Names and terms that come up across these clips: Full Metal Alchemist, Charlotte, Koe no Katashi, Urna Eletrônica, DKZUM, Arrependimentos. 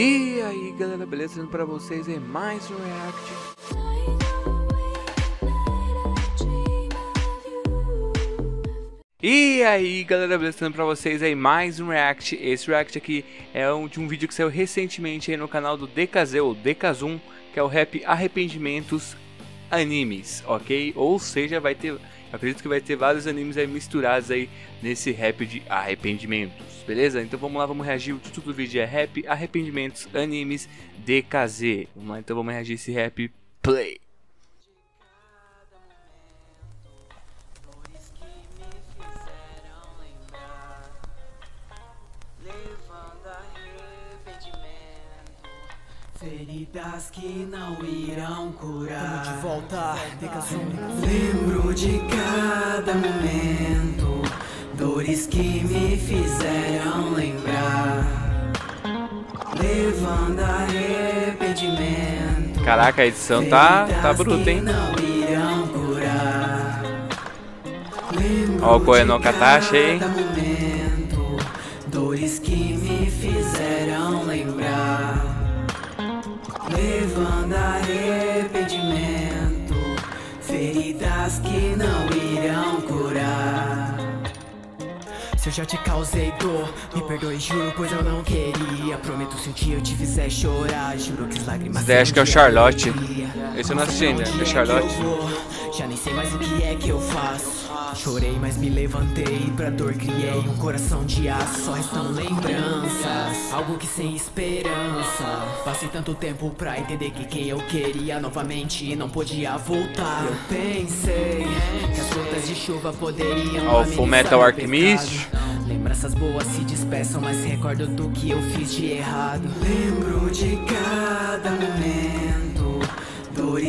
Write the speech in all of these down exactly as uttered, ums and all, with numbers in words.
E aí galera, beleza? Trazendo pra vocês é mais um react. E aí galera, beleza? Trazendo pra vocês aí mais um react. Esse react aqui é um, de um vídeo que saiu recentemente aí no canal do D K Z, ou D K Z U M, que é o rap Arrependimentos Animes, ok? Ou seja, vai ter, acredito que vai ter vários animes aí misturados aí nesse rap de arrependimentos, beleza? Então vamos lá, vamos reagir, o título do vídeo é rap Arrependimentos Animes D K Z. Vamos lá, então vamos reagir esse rap, play! Feridas que não irão curar. Como de voltar, Dekazum. Lembro de cada momento, dores que me fizeram lembrar, levando arrependimento. Caraca, a edição tá, tá bruta, hein? Ó o Koe no Katashi, hein? Momento, dores que me fizeram lembrar, levando arrependimento, feridas que não irão curar. Se eu já te causei dor, me perdoe, juro, pois eu não queria. Prometo se um dia eu te fizer chorar, juro que as lágrimas... Zé, acho que é o Charlotte. Esse eu não assisti ainda, é Charlotte. Já nem sei mais o que é que eu faço. Chorei, mas me levantei. Pra dor criei um coração de aço. Só restam lembranças, algo que sem esperança. Passei tanto tempo pra entender que quem eu queria novamente não podia voltar. Eu pensei que as gotas de chuva poderiam... Ó, oh, Full Metal Alchemist. Lembranças boas se despeçam, mas recordo do que eu fiz de errado. Lembro de cada momento.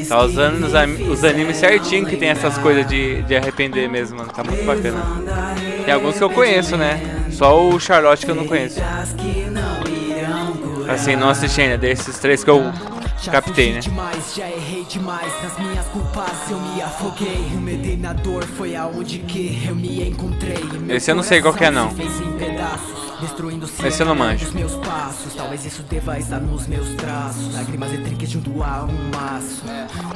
Tá usando os, os animes certinho que tem essas coisas de, de arrepender mesmo, mano. Tá muito bacana. Tem alguns que eu conheço, né? Só o Charlotte que eu não conheço. Assim, não assisti ainda, desses três que eu captei, né? Já errei demais, nas minhas culpas eu me afoguei. Eu medei na dor, foi aonde que eu me encontrei. Esse eu não sei qual que é, não. Esse eu não manjo. Talvez isso deva estar nos meus traços. Lágrimas e trinques junto a um maço.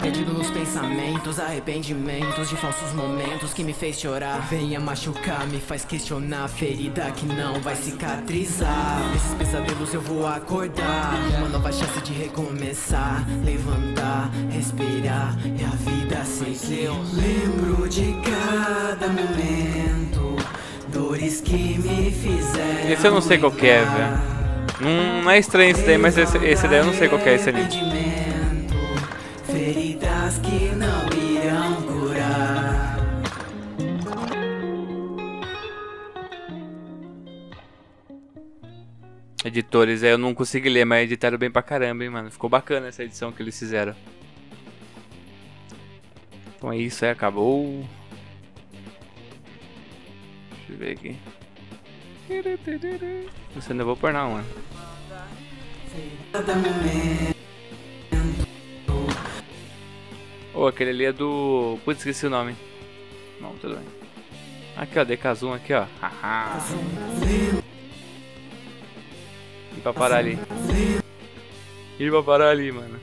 Perdido nos pensamentos, arrependimentos de falsos momentos que me fez chorar. Venha machucar, me faz questionar. Ferida que não vai cicatrizar. Nesses pesadelos eu vou acordar. Uma nova chance de recomeçar. Levantar, respirar. E a vida sem eu. Lembro de cada momento. Dores que me fizeram. Esse eu não sei qual que é, velho. Hum, não é estranho esse daí, mas esse, esse daí eu não sei qual que é esse ali. Feridas que não irão curar. Editores, aí eu não consegui ler, mas editaram bem pra caramba, hein, mano. Ficou bacana essa edição que eles fizeram. Então é isso aí, acabou. Deixa eu ver aqui. Você ainda vou pôr não, mano. Oh, aquele ali é do... Putz, esqueci o nome. Não, tudo bem. Aqui ó, D K Z U M aqui ó. E pra parar ali. E pra parar ali, mano.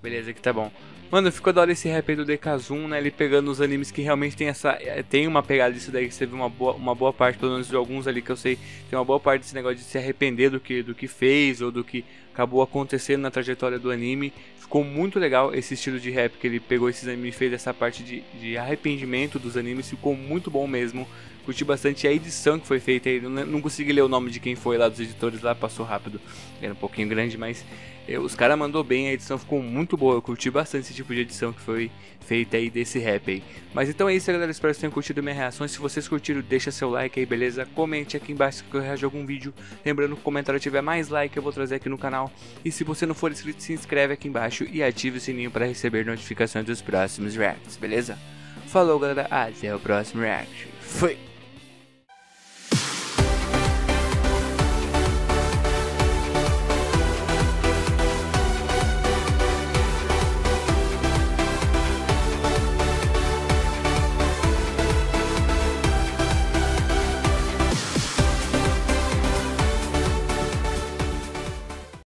Beleza, aqui tá bom. Mano, ficou da hora esse rap aí do D K Z U M, né? Ele pegando os animes que realmente tem essa... Tem uma pegada disso daí, que você viu uma boa, uma boa parte, pelo menos de alguns ali que eu sei. Tem uma boa parte desse negócio de se arrepender do que, do que fez, ou do que acabou acontecendo na trajetória do anime. Ficou muito legal esse estilo de rap que ele pegou esses animes e fez essa parte de, de arrependimento dos animes. Ficou muito bom mesmo. Curti bastante a edição que foi feita aí. Não, não consegui ler o nome de quem foi lá, dos editores lá, passou rápido. Era um pouquinho grande, mas... Os caras mandou bem, a edição ficou muito boa. Eu curti bastante esse tipo de edição que foi feita aí desse rap aí. Mas então é isso, galera. Espero que tenham curtido minha reação. Se vocês curtiram, deixa seu like aí, beleza? Comente aqui embaixo que eu reajo a algum vídeo. Lembrando que o comentário tiver mais like, eu vou trazer aqui no canal. E se você não for inscrito, se inscreve aqui embaixo e ative o sininho para receber notificações dos próximos reacts, beleza? Falou, galera. Até o próximo react. Fui!